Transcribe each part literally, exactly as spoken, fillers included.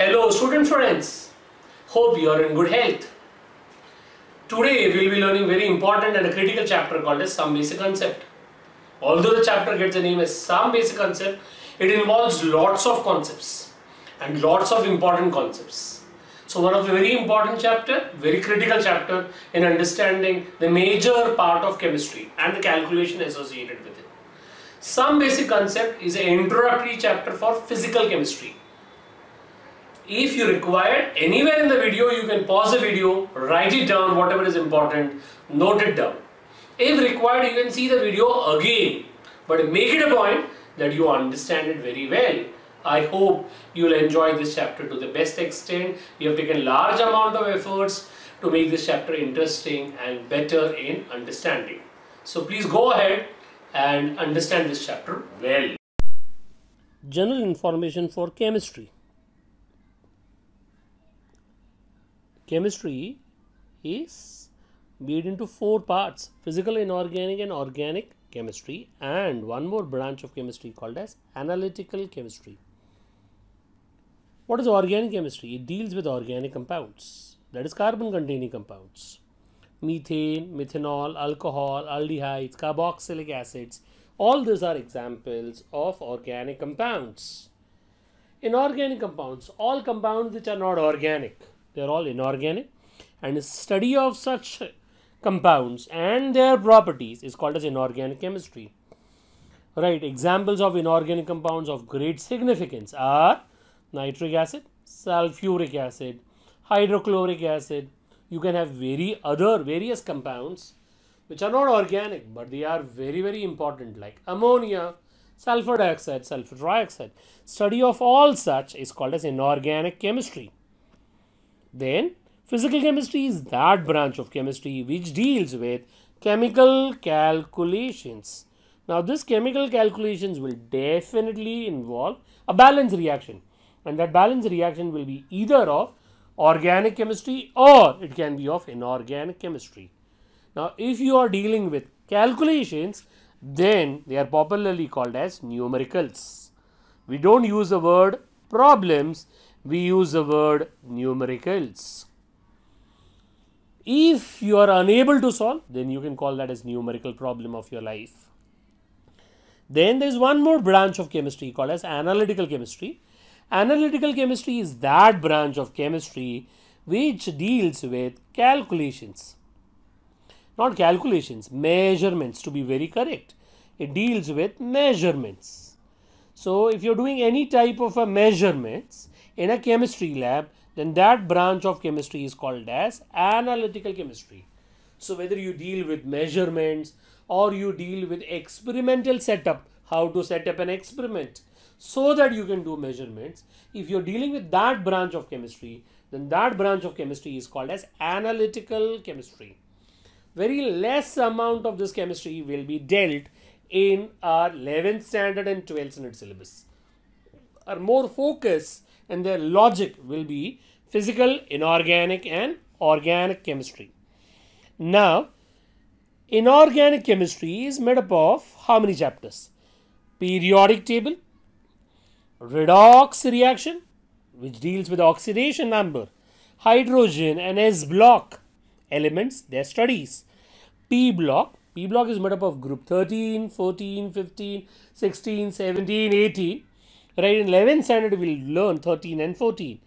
Hello student friends, hope you are in good health. Today we will be learning very important and a critical chapter called as Some Basic Concept. Although the chapter gets the name as Some Basic Concept, it involves lots of concepts and lots of important concepts. So one of the very important chapter, very critical chapter in understanding the major part of chemistry and the calculation associated with it. Some Basic Concept is an introductory chapter for physical chemistry. If you require, anywhere in the video you can pause the video, write it down, whatever is important, note it down. If required, you can see the video again, but make it a point that you understand it very well. I hope you will enjoy this chapter to the best extent. You have taken large amount of efforts to make this chapter interesting and better in understanding. So please go ahead and understand this chapter well. General information for chemistry. Chemistry is made into four parts: physical, inorganic and organic chemistry, and one more branch of chemistry called as analytical chemistry. What is organic chemistry? It deals with organic compounds, that is carbon containing compounds. Methane, methanol, alcohol, aldehydes, carboxylic acids, all these are examples of organic compounds. Inorganic compounds, all compounds which are not organic. They are all inorganic, and the study of such compounds and their properties is called as inorganic chemistry. Right, examples of inorganic compounds of great significance are nitric acid, sulfuric acid, hydrochloric acid. You can have very other various compounds which are not organic, but they are very, very important, like ammonia, sulfur dioxide, sulfur trioxide. Study of all such is called as inorganic chemistry. Then physical chemistry is that branch of chemistry which deals with chemical calculations. Now this chemical calculations will definitely involve a balance reaction, and that balance reaction will be either of organic chemistry or it can be of inorganic chemistry. Now if you are dealing with calculations, then they are popularly called as numericals. We don't use the word problems. We use the word numericals. If you are unable to solve, then you can call that as numerical problem of your life. Then there is one more branch of chemistry called as analytical chemistry. Analytical chemistry is that branch of chemistry which deals with calculations. Not calculations, measurements, to be very correct. It deals with measurements. So if you are doing any type of a measurements in a chemistry lab, then that branch of chemistry is called as analytical chemistry. So whether you deal with measurements or you deal with experimental setup, how to set up an experiment so that you can do measurements, if you're dealing with that branch of chemistry, then that branch of chemistry is called as analytical chemistry. Very less amount of this chemistry will be dealt in our eleventh standard and twelfth standard syllabus. Our more focus and their logic will be physical, inorganic and organic chemistry. Now, inorganic chemistry is made up of how many chapters? Periodic table, redox reaction, which deals with oxidation number, hydrogen and S block elements, their studies, P block. P block is made up of group thirteen, fourteen, fifteen, sixteen, seventeen, eighteen. Right, in eleventh standard we will learn thirteen and fourteen.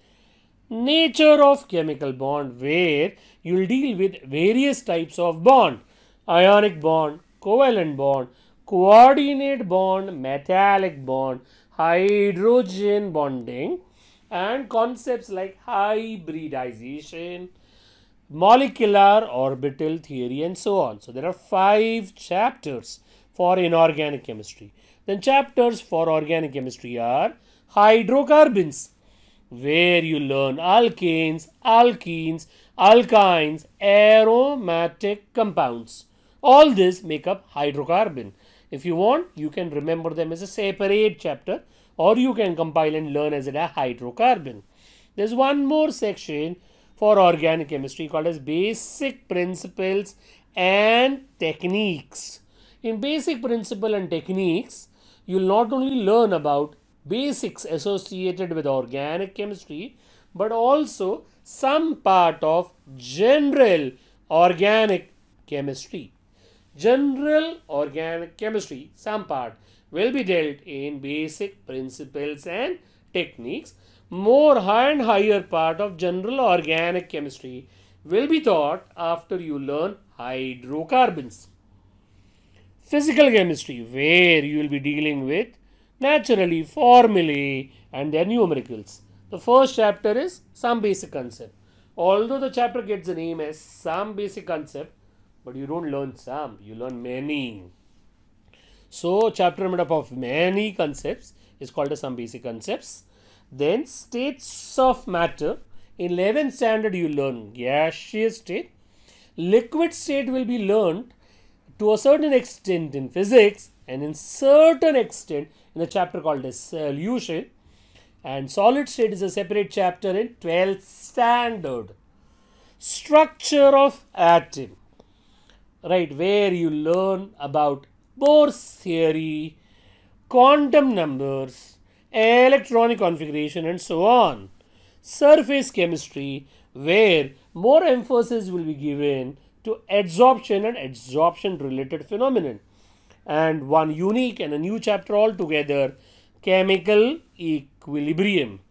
Nature of chemical bond, where you will deal with various types of bond. Ionic bond, covalent bond, coordinate bond, metallic bond, hydrogen bonding, and concepts like hybridization, molecular orbital theory and so on. So there are five chapters for inorganic chemistry. Then chapters for organic chemistry are hydrocarbons, where you learn alkanes, alkenes, alkynes, aromatic compounds. All this make up hydrocarbon. If you want, you can remember them as a separate chapter, or you can compile and learn as it a hydrocarbon. There is one more section for organic chemistry called as basic principles and techniques. In basic principle and techniques, you will not only learn about basics associated with organic chemistry, but also some part of general organic chemistry. General organic chemistry, some part, will be dealt in basic principles and techniques. More higher and higher part of general organic chemistry will be taught after you learn hydrocarbons. Physical chemistry, where you will be dealing with naturally formulae and their numericals. The first chapter is some basic concept. Although the chapter gets the name as some basic concept, but you don't learn some, you learn many. So chapter made up of many concepts is called as some basic concepts. Then states of matter. In eleventh standard you learn gaseous state. Liquid state will be learned to a certain extent in physics and in certain extent in a chapter called as solution. And solid state is a separate chapter in twelfth standard. Structure of atom. Right, where you learn about Bohr's theory, quantum numbers, electronic configuration and so on. Surface chemistry, where more emphasis will be given to adsorption and adsorption related phenomenon. And one unique and a new chapter altogether, chemical equilibrium.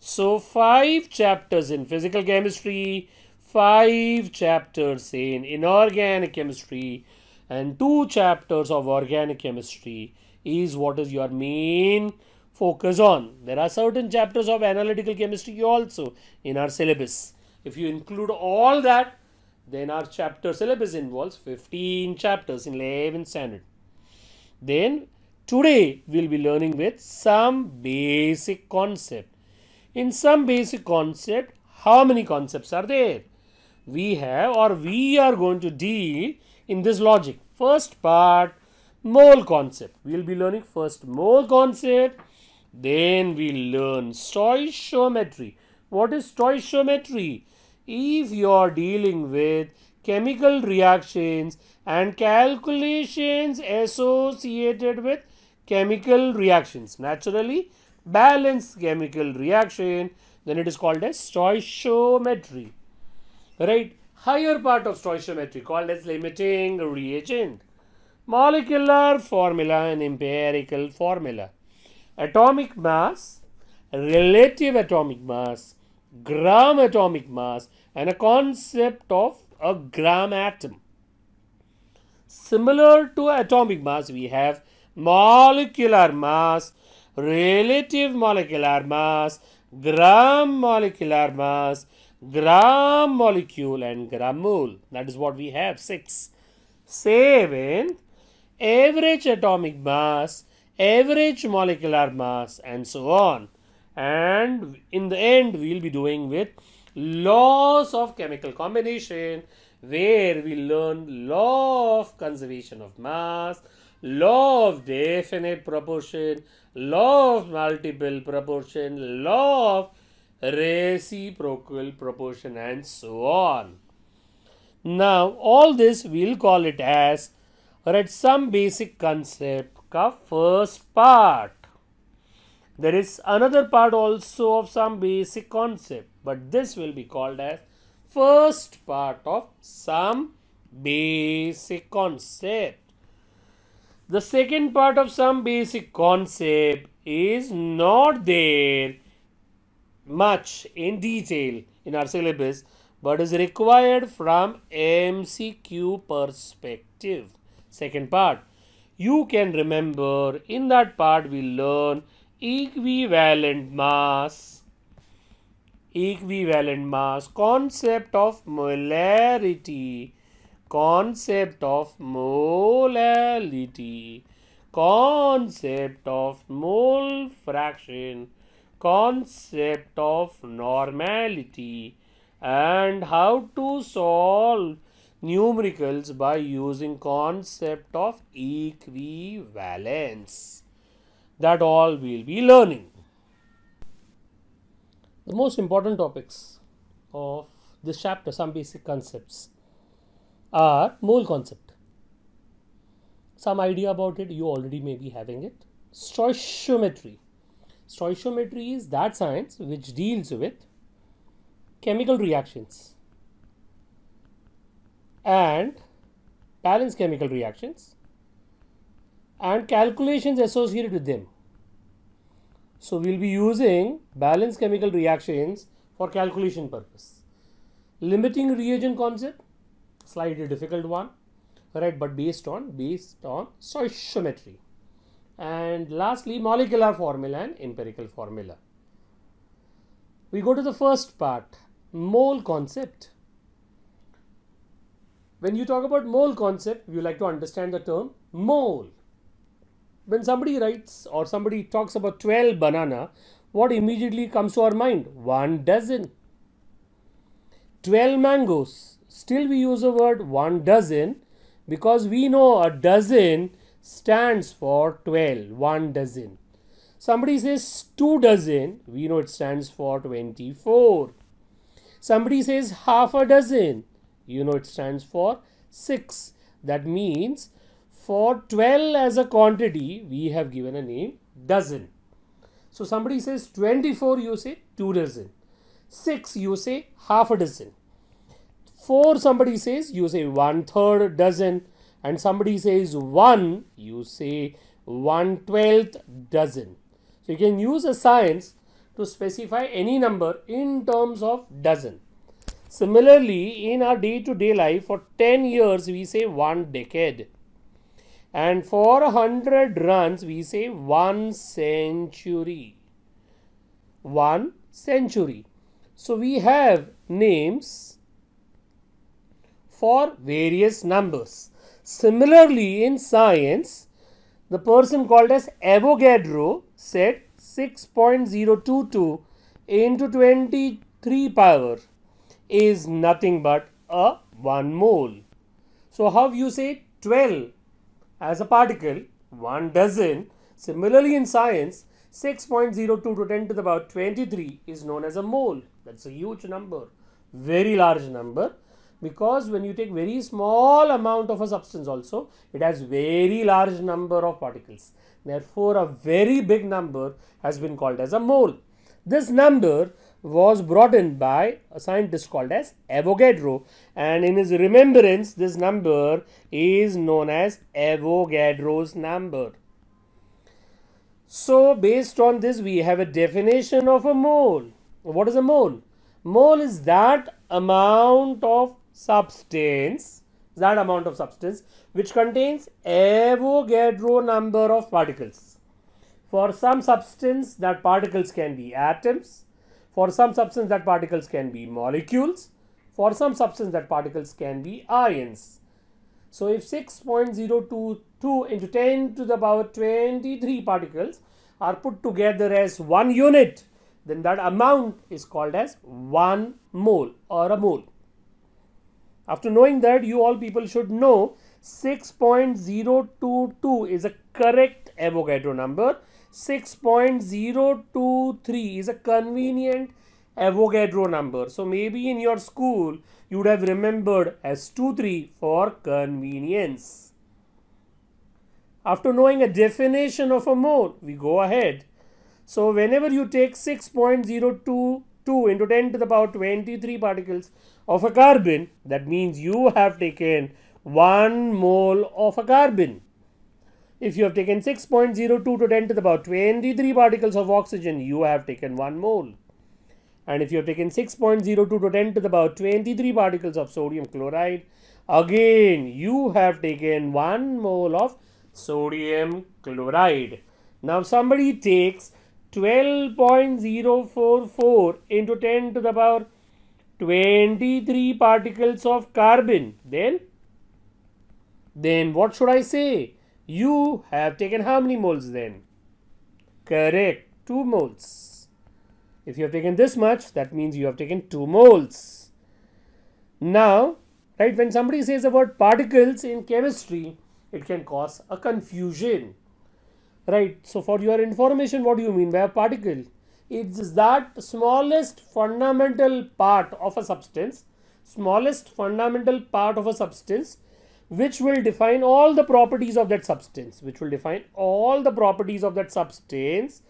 So five chapters in physical chemistry, five chapters in inorganic chemistry and two chapters of organic chemistry is what is your main focus on. There are certain chapters of analytical chemistry also in our syllabus. If you include all that, then our chapter syllabus involves fifteen chapters in eleventh standard. Then today we'll be learning with some basic concept. In some basic concept, how many concepts are there? We have or we are going to deal in this logic. First part, mole concept. We will be learning first mole concept. Then we learn stoichiometry. What is stoichiometry? If you are dealing with chemical reactions and calculations associated with chemical reactions, naturally balanced chemical reaction, then it is called as stoichiometry. Right? Higher part of stoichiometry called as limiting reagent, molecular formula and empirical formula, atomic mass, relative atomic mass, gram atomic mass and a concept of a gram atom. Similar to atomic mass, we have molecular mass, relative molecular mass, gram molecular mass, gram molecule and gram mole. That is what we have. Six. Seven, average atomic mass, average molecular mass and so on. And in the end, we will be doing with laws of chemical combination, where we learn law of conservation of mass, law of definite proportion, law of multiple proportion, law of reciprocal proportion and so on. Now all this we'll call it as right, some basic concept ka first part. There is another part also of some basic concept, but this will be called as first part of some basic concept. The second part of some basic concept is not there much in detail in our syllabus, but is required from M C Q perspective. Second part, you can remember in that part we learn equivalent mass, equivalent mass, concept of molarity, concept of molality, concept of mole fraction, concept of normality and how to solve numericals by using concept of equivalence. That all we will be learning. The most important topics of this chapter, some basic concepts, are mole concept. Some idea about it, you already may be having it. Stoichiometry. Stoichiometry is that science which deals with chemical reactions and balanced chemical reactions and calculations associated with them. So we will be using balanced chemical reactions for calculation purpose. Limiting reagent concept, slightly difficult one, right? But based on based on stoichiometry. And lastly, molecular formula and empirical formula. We go to the first part, mole concept. When you talk about mole concept, you like to understand the term mole. When somebody writes or somebody talks about twelve banana, what immediately comes to our mind? One dozen. twelve mangoes. Still we use the word one dozen because we know a dozen stands for twelve, one dozen. Somebody says two dozen, we know it stands for twenty-four. Somebody says half a dozen, you know it stands for six. That means for twelve as a quantity, we have given a name dozen. So somebody says twenty-four, you say two dozen. six, you say half a dozen. four, somebody says, you say one third dozen. And somebody says one, you say one twelfth dozen. So you can use a science to specify any number in terms of dozen. Similarly, in our day-to-day life, for ten years, we say one decade. And for one hundred runs, we say one century. One century. So we have names for various numbers. Similarly, in science, the person called as Avogadro said six point zero two two into twenty-three power is nothing but a one mole. So how you say twelve as a particle, one dozen. Similarly, in science, six point zero two to ten to the power twenty-three is known as a mole. That's a huge number, very large number. Because when you take very small amount of a substance also, it has very large number of particles. Therefore, a very big number has been called as a mole. This number was brought in by a scientist called as Avogadro. And in his remembrance, this number is known as Avogadro's number. So, based on this, we have a definition of a mole. What is a mole? Mole is that amount of substance, that amount of substance which contains Avogadro number of particles. For some substance, that particles can be atoms. For some substance, that particles can be molecules. For some substance, that particles can be ions. So if six point zero two two into ten to the power twenty-three particles are put together as one unit, then that amount is called as one mole or a mole. After knowing that, you all people should know six point zero two two is a correct Avogadro number. six point zero two three is a convenient Avogadro number. So maybe in your school, you would have remembered as two three for convenience. After knowing a definition of a mole, we go ahead. So whenever you take six point zero two two into ten to the power twenty-three particles of a carbon, that means you have taken one mole of a carbon. If you have taken six point zero two to ten to the power twenty-three particles of oxygen, you have taken one mole. And if you have taken six point zero two to ten to the power twenty-three particles of sodium chloride, again you have taken one mole of sodium chloride. Now somebody takes twelve point zero four four into ten to the power twenty-three particles of carbon, then then what should I say? You have taken how many moles then? Correct, two moles. If you have taken this much, that means you have taken two moles. Now, right, when somebody says the word particles in chemistry, it can cause a confusion. Right, so for your information, what do you mean by a particle? It's that smallest fundamental part of a substance, smallest fundamental part of a substance, which will define all the properties of that substance, which will define all the properties of that substance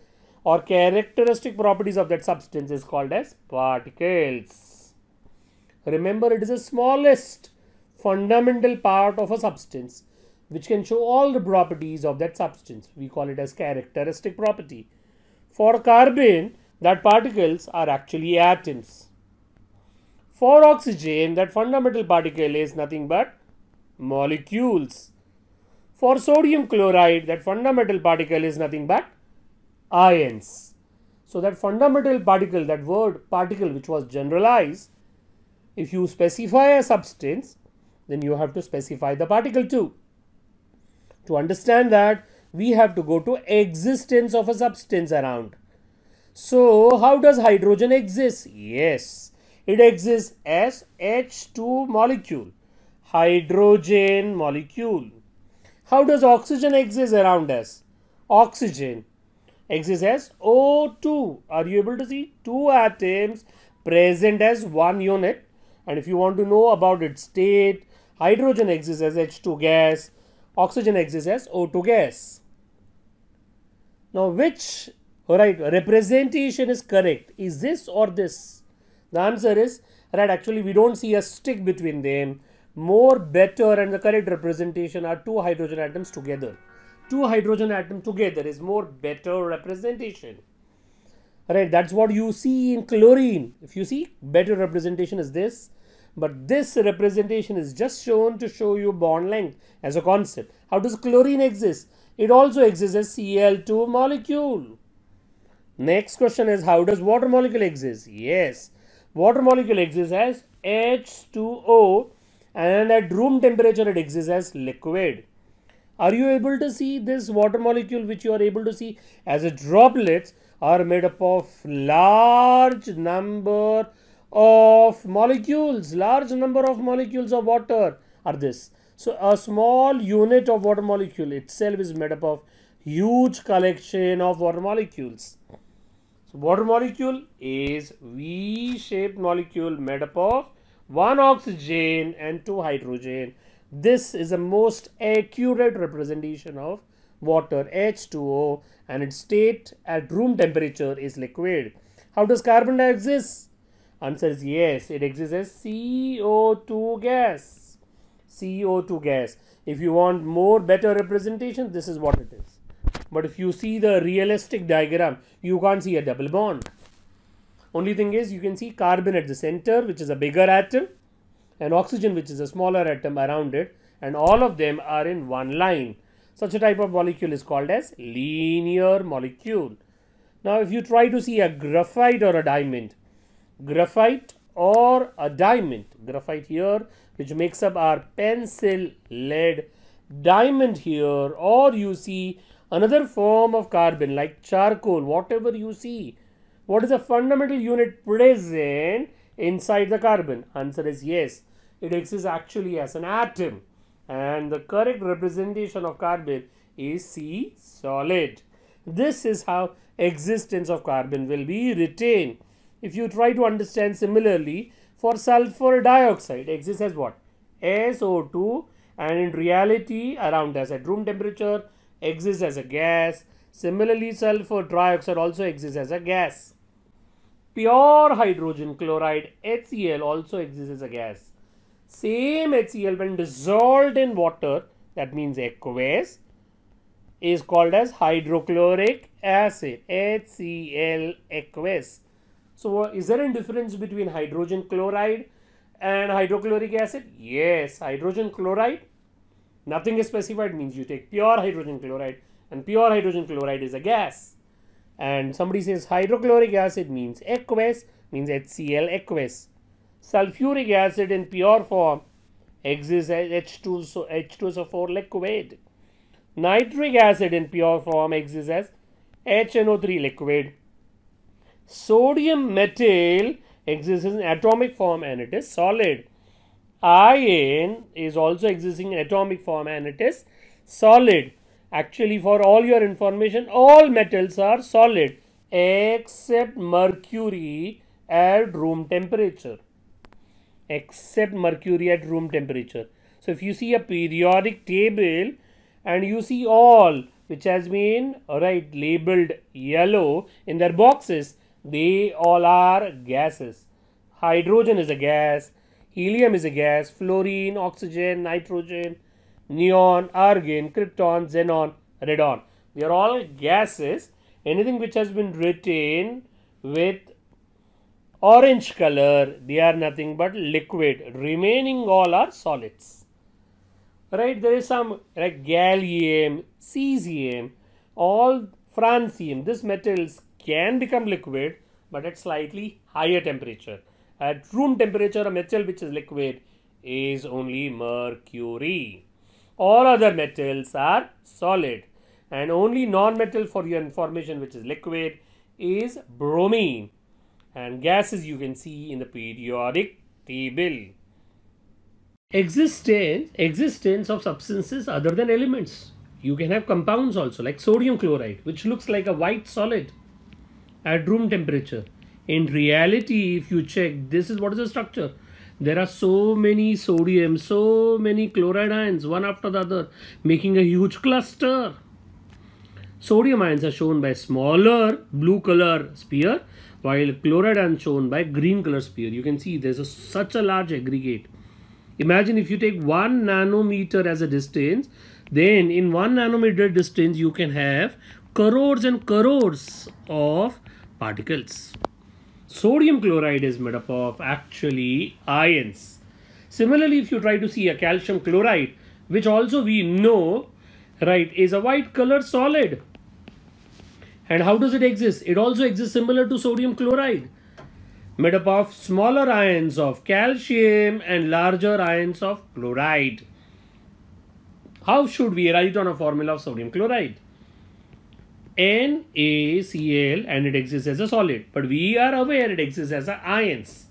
or characteristic properties of that substance is called as particles. Remember, it is the smallest fundamental part of a substance which can show all the properties of that substance. We call it as characteristic property. For carbon, that particles are actually atoms. For oxygen, that fundamental particle is nothing but molecules. For sodium chloride, that fundamental particle is nothing but ions. So that fundamental particle, that word particle which was generalized, if you specify a substance, then you have to specify the particle too. To understand that, we have to go to existence of a substance around. So how does hydrogen exist? Yes, it exists as H two molecule, hydrogen molecule. How does oxygen exist around us? Oxygen exists as O two. Are you able to see? Two atoms present as one unit. And if you want to know about its state, hydrogen exists as H two gas, oxygen exists as O two gas. Now, which right, representation is correct? Is this or this? The answer is, right, actually we don't see a stick between them. More, better and the correct representation are two hydrogen atoms together. Two hydrogen atoms together is more better representation. Right, that's what you see in chlorine. If you see, better representation is this. But this representation is just shown to show you bond length as a concept. How does chlorine exist? It also exists as C L two molecule. Next question is, how does water molecule exist? Yes, water molecule exists as H two O and at room temperature it exists as liquid. Are you able to see this water molecule which you are able to see as a droplets are made up of large number of molecules, large number of molecules of water are this. So a small unit of water molecule itself is made up of huge collection of water molecules. So water molecule is V-shaped molecule made up of one oxygen and two hydrogen. This is the most accurate representation of water, H two O, and its state at room temperature is liquid. How does carbon dioxide exist? Answer is yes, it exists as C O two gas. C O two gas. If you want more better representation, this is what it is. But if you see the realistic diagram, you can't see a double bond. Only thing is, you can see carbon at the center, which is a bigger atom, and oxygen, which is a smaller atom around it, and all of them are in one line. Such a type of molecule is called as linear molecule. Now, if you try to see a graphite or a diamond, graphite or a diamond, graphite here, which makes up our pencil lead, diamond here, or you see another form of carbon like charcoal, whatever you see. What is the fundamental unit present inside the carbon? Answer is yes, it exists actually as an atom. And the correct representation of carbon is C solid. This is how existence of carbon will be retained. If you try to understand similarly, for sulfur dioxide exists as what? S O two, and in reality around us at room temperature exists as a gas. Similarly, sulfur trioxide also exists as a gas. Pure hydrogen chloride H C L also exists as a gas. Same H C L when dissolved in water, that means aqueous, is called as hydrochloric acid, H C L aqueous. So is there any difference between hydrogen chloride and hydrochloric acid? Yes, hydrogen chloride, nothing is specified, means you take pure hydrogen chloride, and pure hydrogen chloride is a gas. And somebody says hydrochloric acid means aqueous, means H C L aqueous. Sulfuric acid in pure form exists as H two S O four liquid. Nitric acid in pure form exists as H N O three liquid. Sodium metal exists in atomic form and it is solid. Iron is also existing in atomic form and it is solid. Actually, for all your information, all metals are solid except mercury at room temperature. Except mercury at room temperature. So if you see a periodic table and you see all which has been all right labeled yellow in their boxes, they all are gases. Hydrogen is a gas, helium is a gas, fluorine, oxygen, nitrogen, neon, argon, krypton, xenon, radon. They are all gases. Anything which has been written with orange color, they are nothing but liquid. Remaining all are solids. Right, there is some like gallium, cesium, all francium. These metals can become liquid, but at slightly higher temperature. At room temperature, a metal which is liquid is only mercury. All other metals are solid, and only non-metal, for your information, which is liquid is bromine. And gases you can see in the periodic table. Existence, existence of substances other than elements. You can have compounds also, like sodium chloride, which looks like a white solid at room temperature. In reality, if you check, this is what is the structure. There are so many sodium, so many chloride ions, one after the other, making a huge cluster. Sodium ions are shown by smaller blue color sphere, while chloride ions shown by green color sphere. You can see there's a, such a large aggregate. Imagine if you take one nanometer as a distance, then in one nanometer distance, you can have crores and crores of particles. Sodium chloride is made up of actually ions. Similarly, if you try to see a calcium chloride, which also we know, right, is a white color solid. And how does it exist? It also exists similar to sodium chloride, made up of smaller ions of calcium and larger ions of chloride. How should we write on a formula of sodium chloride? NaCl, and it exists as a solid, but we are aware it exists as a ions,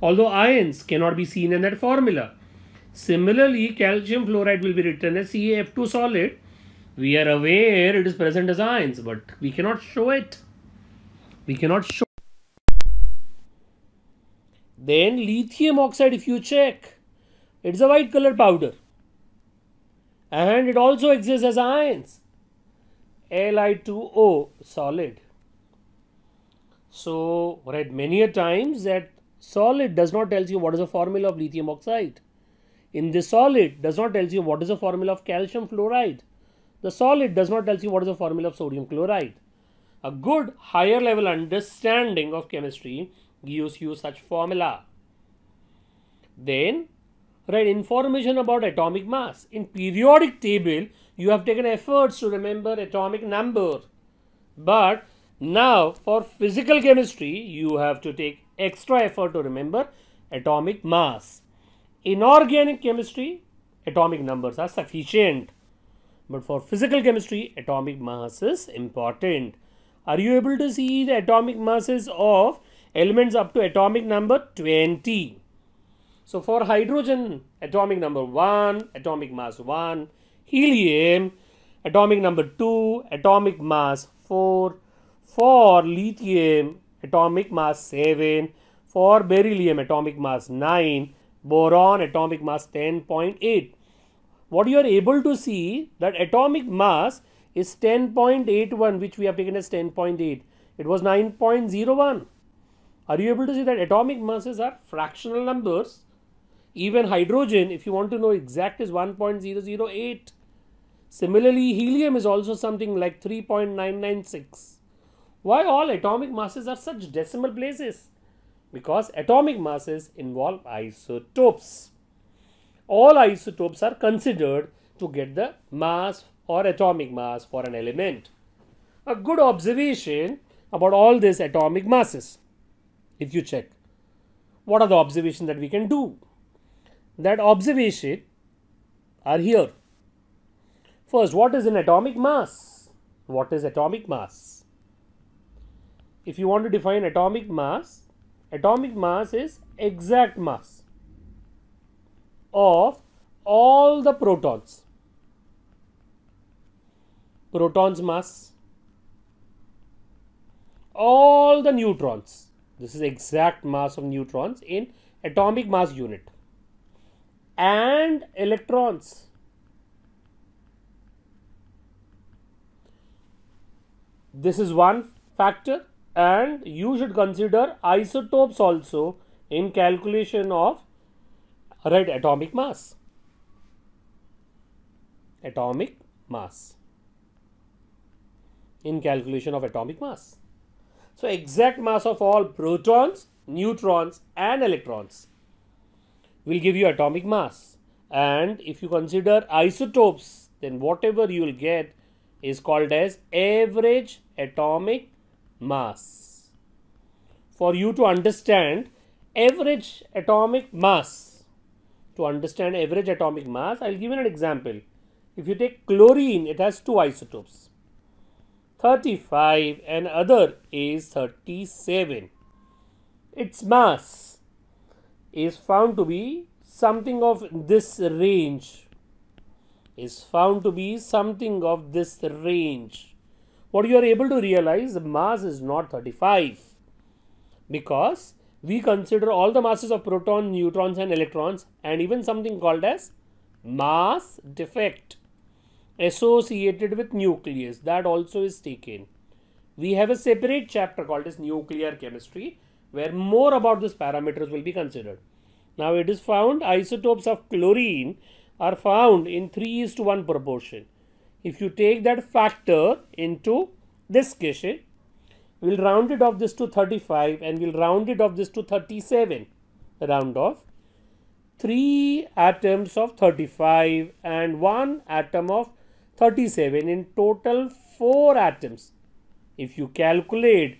although ions cannot be seen in that formula. Similarly, calcium fluoride will be written as C a F two solid. We are aware it is present as ions, but we cannot show it. We cannot show. Then lithium oxide, if you check, it's a white color powder, and it also exists as ions. L i two O solid. So, right, many a times that solid does not tell you what is the formula of lithium oxide. In the solid does not tell you what is the formula of calcium fluoride. The solid does not tell you what is the formula of sodium chloride. A good higher level understanding of chemistry gives you such formula. Then, right, information about atomic mass. In periodic table, you have taken efforts to remember atomic number. But now for physical chemistry, you have to take extra effort to remember atomic mass. In organic chemistry, atomic numbers are sufficient. But for physical chemistry, atomic mass is important. Are you able to see the atomic masses of elements up to atomic number twenty? So for hydrogen, atomic number one, atomic mass one. Helium, atomic number two, atomic mass four. For lithium, atomic mass seven. For beryllium, atomic mass nine. Boron, atomic mass ten point eight. What you are able to see, that atomic mass is ten point eight one, which we have taken as ten point eight. It was nine point zero one. Are you able to see that atomic masses are fractional numbers? Even hydrogen, if you want to know exact, is one point zero zero eight. Similarly, helium is also something like three point nine nine six. Why all atomic masses are such decimal places? Because atomic masses involve isotopes. All isotopes are considered to get the mass or atomic mass for an element. A good observation about all these atomic masses, if you check, what are the observations that we can do? That observation are here. First, what is an atomic mass? What is atomic mass? If you want to define atomic mass, atomic mass is exact mass of all the protons. Protons mass. All the neutrons. This is exact mass of neutrons in atomic mass unit. And electrons. This is one factor, and you should consider isotopes also in calculation of right atomic mass. Atomic mass. In calculation of atomic mass. So exact mass of all protons, neutrons and electrons will give you atomic mass. And if you consider isotopes, then whatever you will get is called as average atomic mass. For you to understand average atomic mass, to understand average atomic mass, I will give you an example. If you take chlorine, it has two isotopes, thirty-five and other is thirty-seven. Its mass is found to be something of this range, is found to be something of this range. What you are able to realize, the mass is not thirty-five, because we consider all the masses of protons, neutrons and electrons, and even something called as mass defect associated with nucleus, that also is taken. We have a separate chapter called as nuclear chemistry, where more about these parameters will be considered. Now it is found isotopes of chlorine are found in three is to one proportion. If you take that factor into this question, we will round it off this to thirty-five and we will round it off this to thirty-seven. Round off three atoms of thirty-five and one atom of thirty-seven, in total four atoms. If you calculate,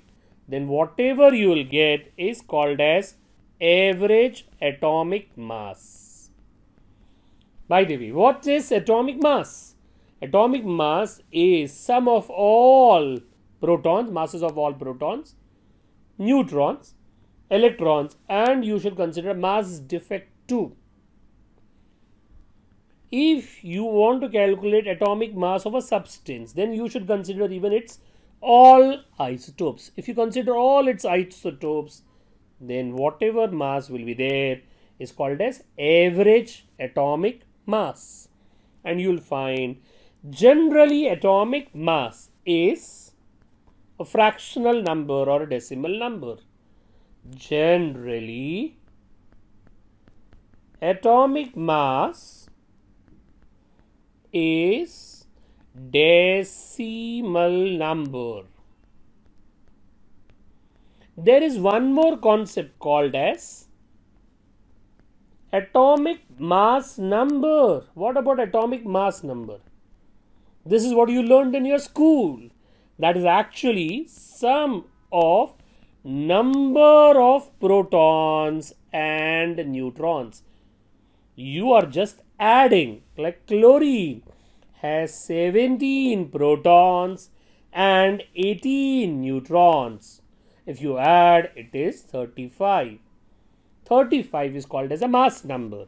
then whatever you will get is called as average atomic mass. By the way, what is atomic mass? Atomic mass is sum of all protons, masses of all protons, neutrons, electrons, and you should consider mass defect too. If you want to calculate atomic mass of a substance, then you should consider even its all isotopes. If you consider all its isotopes, then whatever mass will be there is called as average atomic mass. And you will find generally atomic mass is a fractional number or a decimal number. Generally atomic mass is decimal number. There is one more concept called as atomic mass number. What about atomic mass number? This is what you learned in your school. That is actually sum of number of protons and neutrons. You are just adding, like chlorine has seventeen protons and eighteen neutrons. If you add, it is thirty-five. thirty-five is called as a mass number.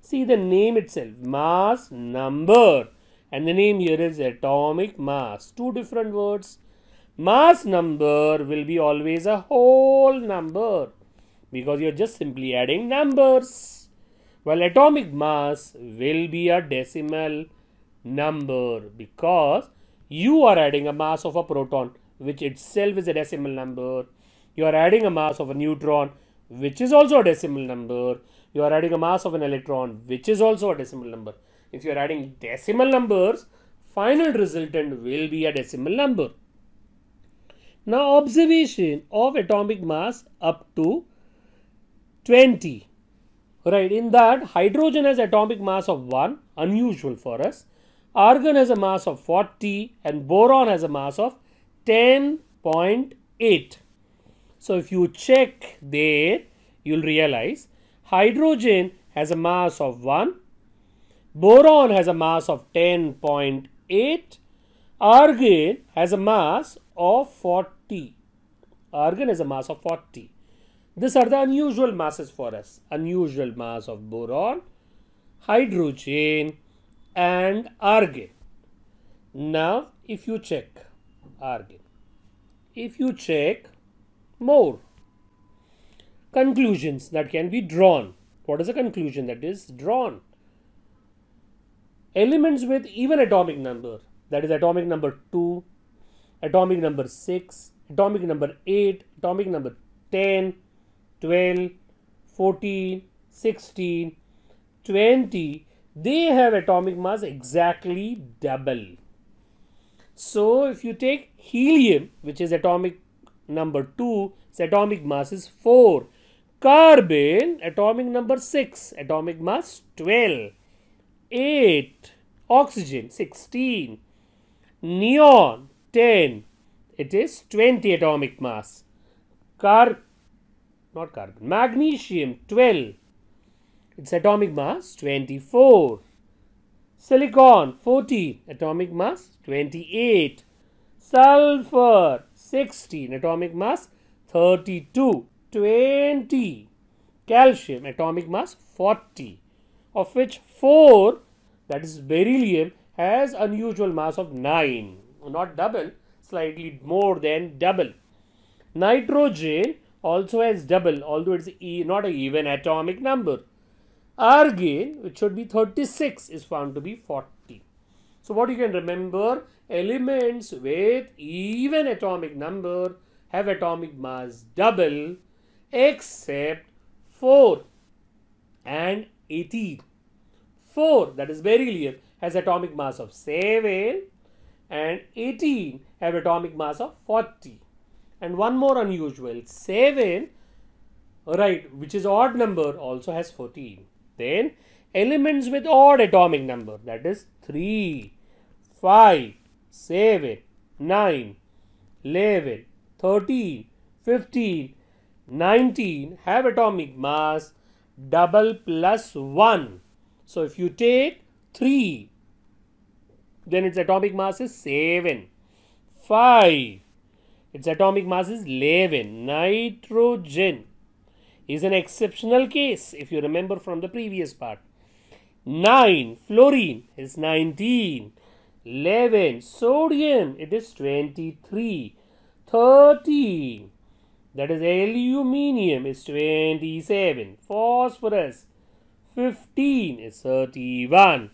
See the name itself, mass number, and the name here is atomic mass. Two different words. Mass number will be always a whole number because you are just simply adding numbers, while atomic mass will be a decimal number because you are adding a mass of a proton, which itself is a decimal number. You are adding a mass of a neutron, which is also a decimal number. You are adding a mass of an electron, which is also a decimal number. If you are adding decimal numbers, final resultant will be a decimal number. Now observation of atomic mass up to twenty. Right, in that hydrogen has atomic mass of one, unusual for us. Argon has a mass of forty and boron has a mass of ten point eight. So if you check there, you'll realize hydrogen has a mass of one, boron has a mass of ten point eight, argon has a mass of forty. Argon has a mass of forty. These are the unusual masses for us. Unusual mass of boron, hydrogen and argon. Now if you check argon. If you check more conclusions that can be drawn. What is a conclusion that is drawn? Elements with even atomic number, that is atomic number two, atomic number six, atomic number eight, atomic number ten, twelve, fourteen, sixteen, twenty, they have atomic mass exactly double. So if you take helium, which is atomic number two, its atomic mass is four. Carbon, atomic number six, atomic mass twelve. eight, oxygen sixteen, neon ten, it is twenty atomic mass. Car, not carbon, magnesium twelve, its atomic mass twenty-four. Silicon forty, atomic mass twenty-eight. Sulfur sixteen, atomic mass thirty-two. twenty. Calcium, atomic mass forty, of which four, that is beryllium, has unusual mass of nine, not double, slightly more than double. Nitrogen also has double, although it's not an even atomic number. Argon, which should be thirty-six, is found to be forty. So what you can remember, elements with even atomic number have atomic mass double except four and eighteen. four, that is beryllium, has atomic mass of seven, and eighteen have atomic mass of forty. And one more unusual, seven, right, which is odd number, also has fourteen. Then elements with odd atomic number, that is three, five, seven, nine, eleven, thirteen, fifteen, nineteen have atomic mass double plus one. So if you take three, then its atomic mass is seven. five, its atomic mass is eleven. Nitrogen is an exceptional case, if you remember from the previous part. nine, fluorine is nineteen. eleven, sodium, it is twenty-three. thirteen, that is aluminium, is twenty-seven. Phosphorus, fifteen, is thirty-one.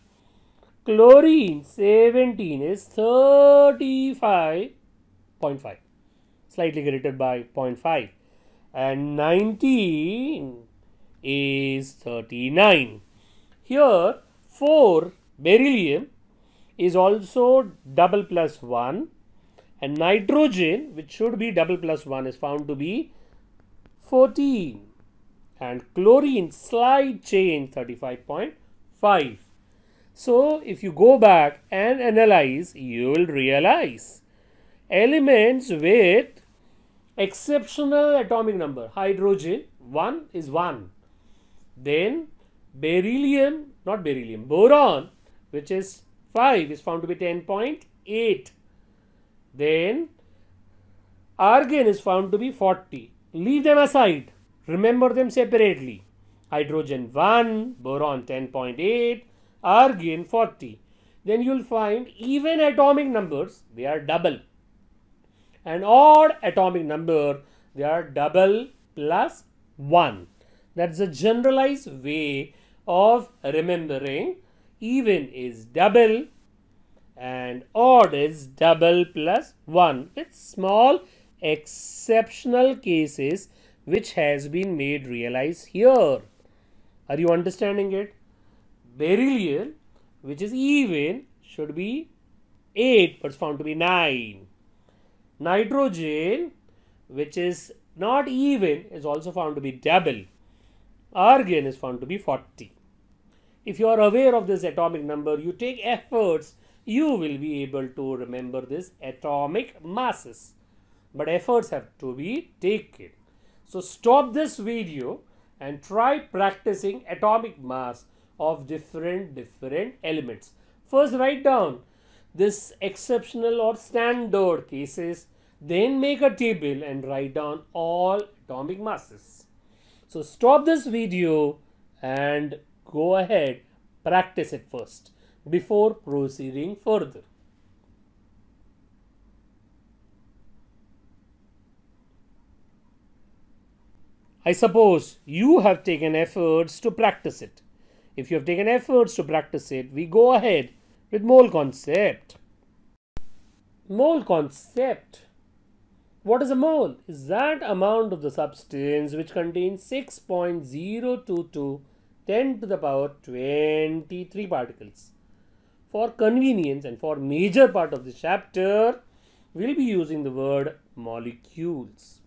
Chlorine, seventeen, is thirty-five point five, slightly greater by zero point five. And nineteen is thirty-nine. Here four, beryllium, is also double plus one, and nitrogen, which should be double plus one, is found to be fourteen, and chlorine, slight change, thirty-five point five. So if you go back and analyze, you will realize elements with exceptional atomic number, hydrogen one is one, then beryllium, not beryllium, boron, which is five, is found to be ten point eight. Then argon is found to be forty. Leave them aside, remember them separately. Hydrogen one, boron ten point eight, argon forty. Then you will find even atomic numbers, they are double. An odd atomic number, they are double plus one. That's the generalized way of remembering. Even is double and odd is double plus one, with small exceptional cases which has been made realize here. Are you understanding it? Beryllium, which is even, should be eight, but found to be nine. Nitrogen, which is not even, is also found to be double. Argon is found to be forty. If you are aware of this atomic number, you take efforts, you will be able to remember this atomic masses. But efforts have to be taken. So stop this video and try practicing atomic mass of different, different elements. First write down this exceptional or standard cases, then make a table and write down all atomic masses. So stop this video and go ahead, practice it first before proceeding further. I suppose you have taken efforts to practice it. If you have taken efforts to practice it, we go ahead with mole concept. Mole concept. What is a mole? Is that amount of the substance which contains six point zero two two ten to the power twenty-three particles. For convenience and for major part of this chapter, we'll be using the word molecules.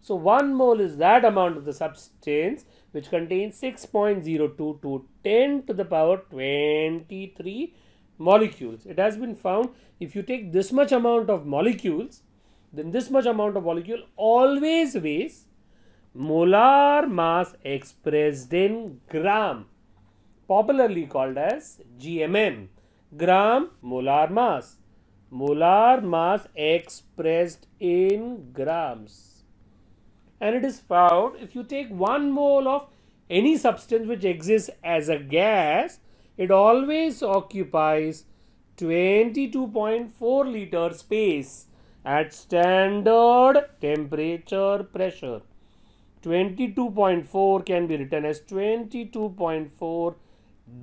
So one mole is that amount of the substance which contains six point zero two two ten to the power twenty-three molecules. It has been found if you take this much amount of molecules, then this much amount of molecule always weighs molar mass expressed in gram, popularly called as G M M, gram molar mass, molar mass expressed in grams. And it is found if you take one mole of any substance which exists as a gas, it always occupies twenty-two point four liter space at standard temperature pressure. twenty-two point four can be written as twenty-two point four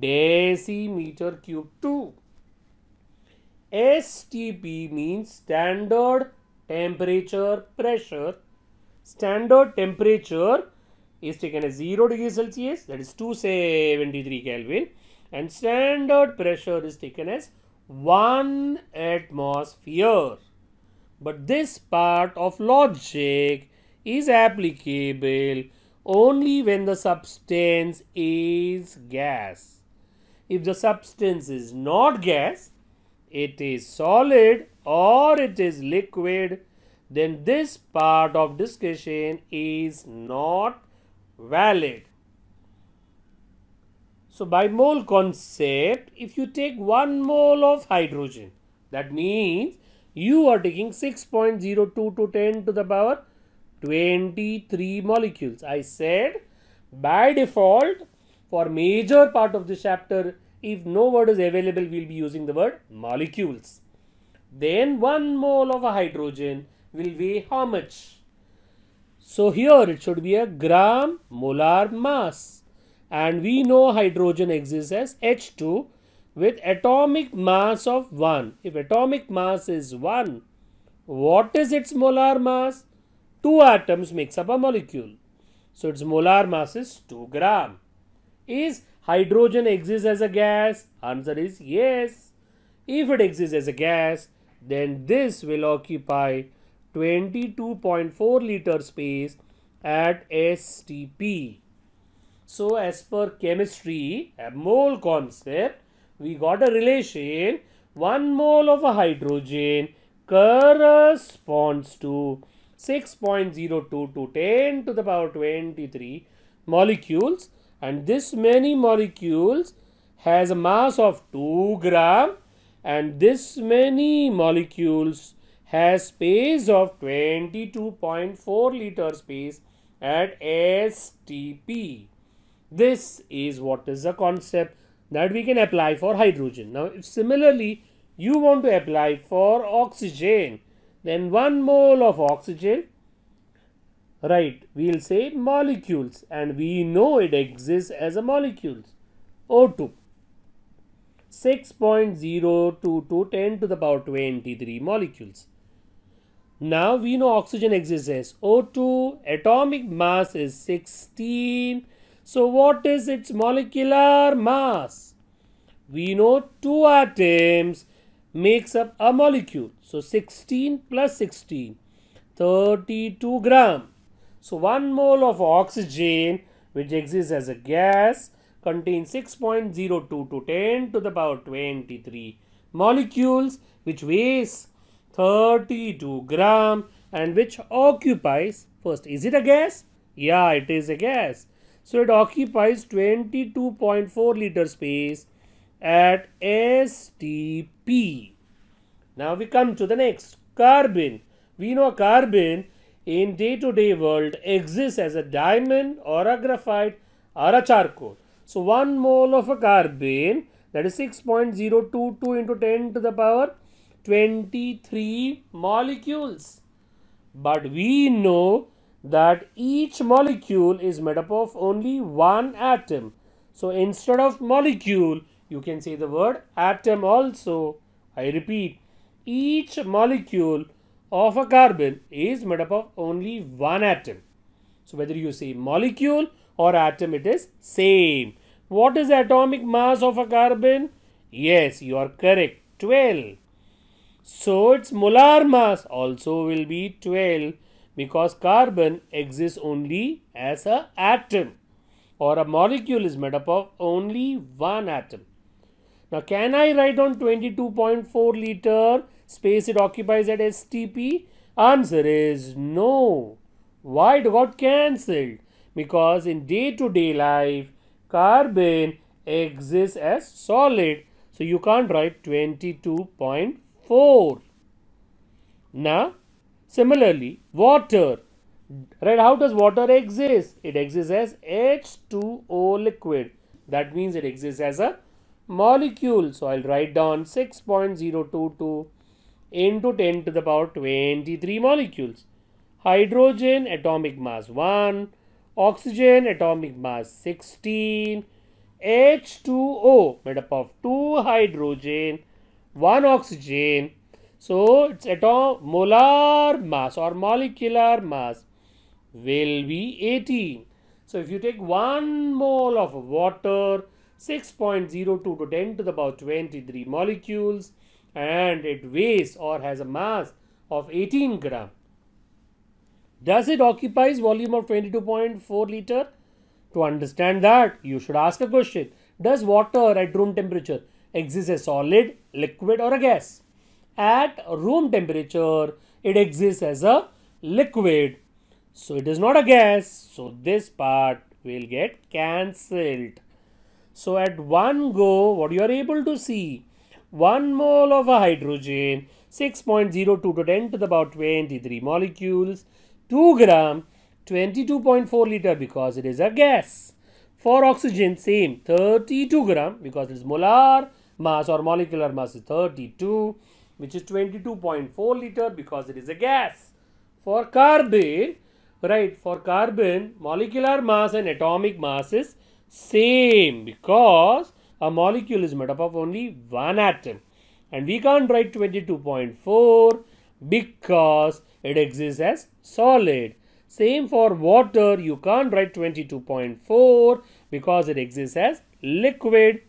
decimeter cube two. S T P means standard temperature pressure. Standard temperature is taken as zero degrees Celsius, that is two hundred seventy-three Kelvin, and standard pressure is taken as one atmosphere. But this part of logic is applicable only when the substance is gas. If the substance is not gas, it is solid or it is liquid, then this part of discussion is not valid. So by mole concept, if you take one mole of hydrogen, that means you are taking six point zero two to ten to the power twenty-three molecules. I said by default for major part of this chapter, if no word is available, we'll be using the word molecules. Then one mole of a hydrogen will weigh how much? So here it should be a gram molar mass. And we know hydrogen exists as H two with atomic mass of one. If atomic mass is one, what is its molar mass? Two atoms makes up a molecule. So its molar mass is two gram. Is hydrogen exists as a gas? Answer is yes. If it exists as a gas, then this will occupy twenty-two point four liter space at S T P. So as per chemistry, a mole concept, we got a relation. One mole of a hydrogen corresponds to six point zero two to ten to the power twenty-three molecules, and this many molecules has a mass of two gram, and this many molecules has space of twenty-two point four liter space at S T P. This is what is the concept that we can apply for hydrogen. Now, if similarly you want to apply for oxygen, then one mole of oxygen, right, we'll say molecules, and we know it exists as a molecules, O two. six point zero two to ten to the power twenty-three molecules. Now we know oxygen exists as O two, atomic mass is sixteen. So what is its molecular mass? We know two atoms makes up a molecule. So sixteen plus sixteen, thirty-two gram. So one mole of oxygen, which exists as a gas, contains six point zero two to ten to the power twenty-three molecules, which weighs thirty-two gram and which occupies, first, is it a gas? Yeah, it is a gas. So it occupies twenty-two point four liter space at S T P. Now we come to the next, carbon. We know carbon in day-to-day world exists as a diamond or a graphite or a charcoal. So one mole of a carbon, that is six point zero two two into ten to the power twenty-three molecules. But we know that each molecule is made up of only one atom. So instead of molecule, you can say the word atom also. I repeat, each molecule of a carbon is made up of only one atom. So whether you say molecule or atom, it is same. What is the atomic mass of a carbon? Yes, you are correct, twelve. So its molar mass also will be twelve because carbon exists only as an atom, or a molecule is made up of only one atom. Now can I write on twenty-two point four liter space it occupies at S T P? Answer is no. Why it got cancelled? Because in day-to-day life, carbon exists as solid. So you can't write twenty-two point four. Now, similarly, water. Right, how does water exist? It exists as H two O liquid. That means it exists as a molecule. So I'll write down six point zero two two into ten to the power twenty-three molecules. Hydrogen atomic mass one, oxygen atomic mass sixteen, H two O made up of two hydrogen, one oxygen. So its atom molar mass or molecular mass will be eighteen. So if you take one mole of water, six point zero two to ten to the power twenty-three molecules, and it weighs or has a mass of eighteen gram. Does it occupies volume of twenty-two point four liter? To understand that, you should ask a question. Does water at room temperature exist as solid, liquid or a gas? At room temperature, it exists as a liquid. So it is not a gas. So this part will get cancelled. So at one go, what you are able to see? one mole of a hydrogen, six point zero two to ten to the power twenty-three molecules, two gram, twenty-two point four liter because it is a gas. For oxygen, same, thirty-two gram because its molar mass or molecular mass is thirty-two, which is twenty-two point four liter because it is a gas. For carbon, right, for carbon, molecular mass and atomic mass is same because a molecule is made up of only one atom, and we can't write twenty-two point four because it exists as solid. Same for water, you can't write twenty-two point four because it exists as liquid.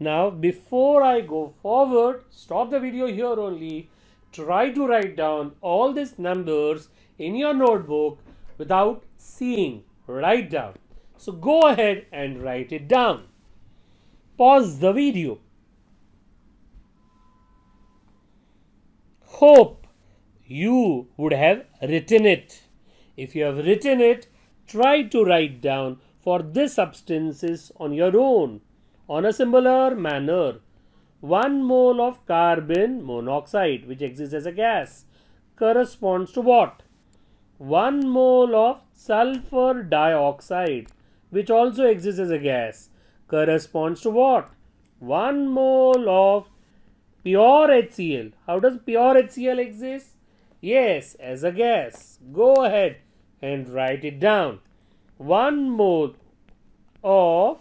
Now before I go forward, stop the video here only. Try to write down all these numbers in your notebook without seeing. Write down. So go ahead and write it down. Pause the video. Hope you would have written it. If you have written it, try to write down for these substances on your own on a similar manner. One mole of carbon monoxide, which exists as a gas, corresponds to what? One mole of sulfur dioxide, which also exists as a gas, corresponds to what? One mole of pure H C L. How does pure H C L exist? Yes, as a gas. Go ahead and write it down. One mole of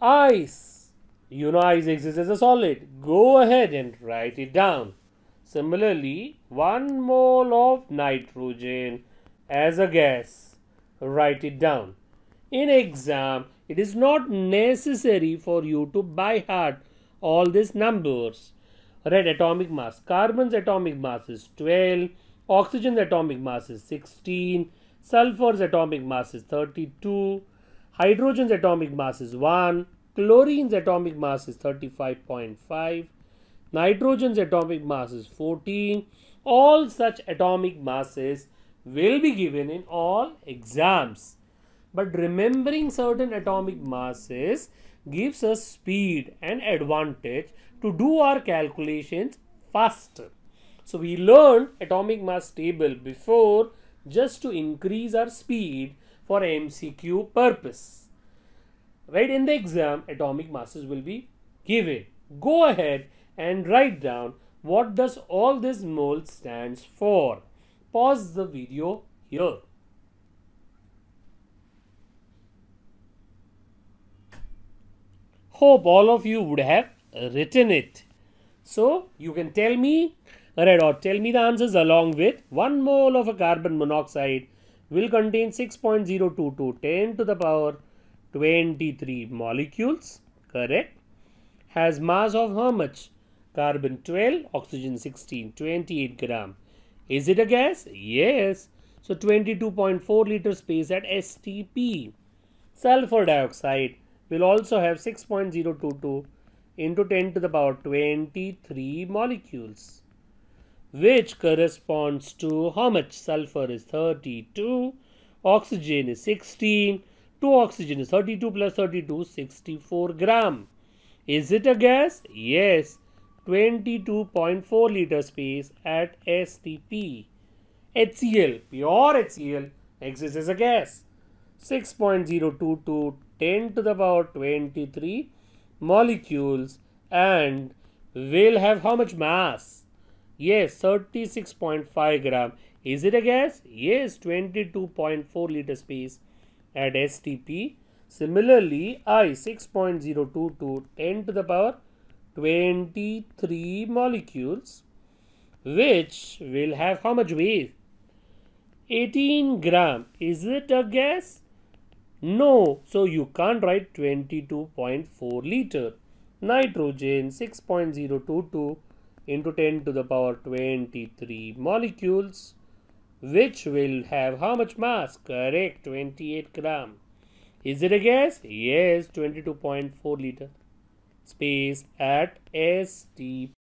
ice. You know ice exists as a solid. Go ahead and write it down. Similarly, one mole of nitrogen as a gas. Write it down. In exam, it is not necessary for you to by heart all these numbers. Right, atomic mass. Carbon's atomic mass is twelve. Oxygen's atomic mass is sixteen. Sulfur's atomic mass is thirty-two. Hydrogen's atomic mass is one. Chlorine's atomic mass is thirty-five point five. Nitrogen's atomic mass is fourteen. All such atomic masses will be given in all exams. But remembering certain atomic masses gives us speed and advantage to do our calculations faster. So we learned atomic mass table before just to increase our speed for M C Q purpose. Right, in the exam, atomic masses will be given. Go ahead and write down what does all this mole stands for. Pause the video here. Hope all of you would have written it. So you can tell me, red hot, tell me the answers along with one mole of a carbon monoxide will contain six point zero two two ten to the power twenty-three molecules, correct? Has mass of how much? Carbon twelve, oxygen sixteen, twenty-eight gram. Is it a gas? Yes. So twenty-two point four liter space at S T P. Sulfur dioxide will also have six point zero two two into ten to the power twenty-three molecules, which corresponds to how much? Sulfur is thirty-two, oxygen is sixteen, two oxygen is thirty-two plus thirty-two, sixty-four gram. Is it a gas? Yes. twenty-two point four liter space at S T P. H C L, pure H C L exists as a gas. six point zero two two ten to the power twenty-three molecules and will have how much mass? Yes, thirty-six point five gram. Is it a gas? Yes, twenty-two point four liter space at S T P. Similarly, I six point zero two two ten to the power twenty-three molecules, which will have how much weight? eighteen gram. Is it a gas? No. So you can't write twenty-two point four liter. Nitrogen six point zero two two into ten to the power twenty-three molecules, which will have how much mass? Correct, twenty-eight gram. Is it a gas? Yes, twenty-two point four liter space at S T P.